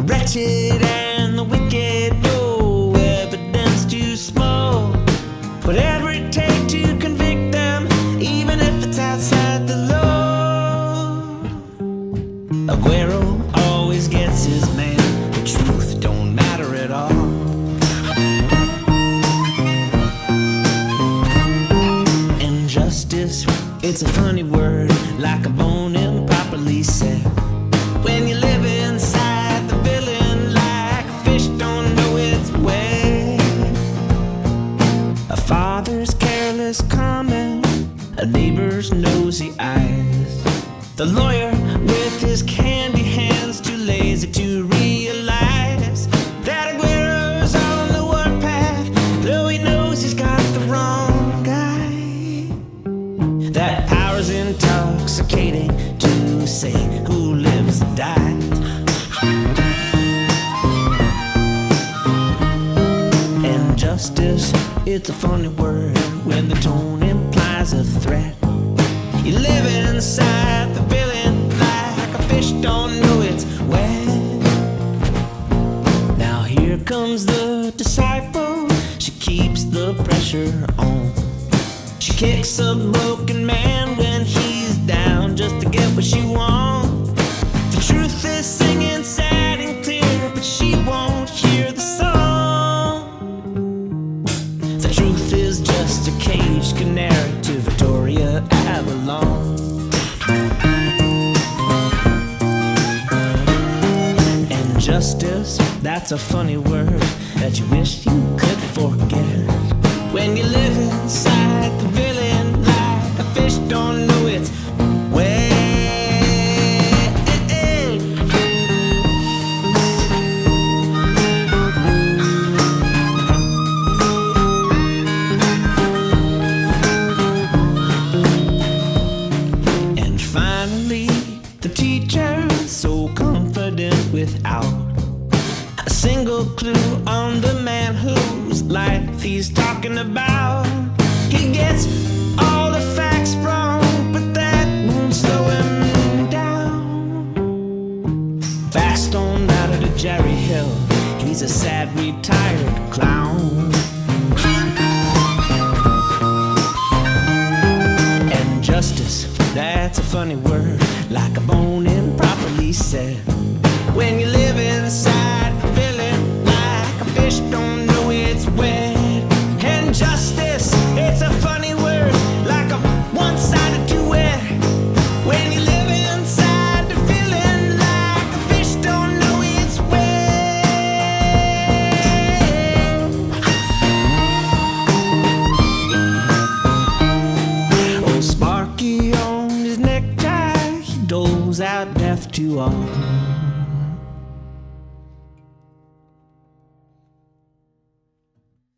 The wretched and the wicked, no evidence too small, whatever it takes to convict them, even if it's outside the law. Aguero always gets his man. The truth don't matter at all. Injustice, it's a funny word, like a bone improperly said. When you live inside common, a neighbor's nosy eyes, the lawyer with his candy hands, too lazy to realize that Aguero's on the warpath, though he knows he's got the wrong guy. That power's intoxicating to say who lives and dies. And justice, it's a funny word when the tone implies a threat. You live inside the villain like a fish don't know it's wet. Now here comes the disciple, she keeps the pressure on. She kicks a broken man when he's down just to get what she wants. The truth is singing sad and clear, but she won't hear the song. Truth is just a caged canary to Victoria Avalon. And justice, that's a funny word that you wish you could forget. When you live inside the villain like a fish don't know it's wet. Without a single clue on the man whose life he's talking about, he gets all the facts wrong, but that won't slow him down. Facts don't matter to Jerry Hill, he's a sad retired clown. And justice, that's a funny word, like a bone improperly said. When you live inside the villain like a fish don't know it's wet. And justice, it's a funny word, like a one-sided duet. When you live inside the villain like a fish don't know it's wet. Old Sparky on his necktie, he doles out death to all.